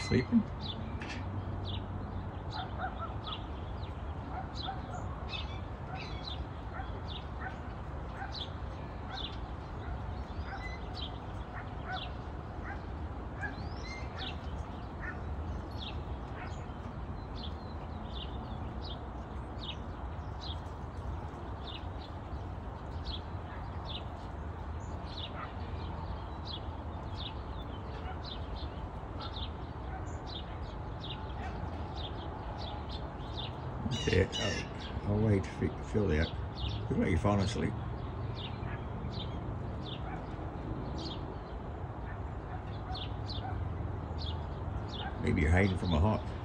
sleeping. Okay, I'll wait to feel that. Look like you're falling asleep. Maybe you're hiding from a hawk.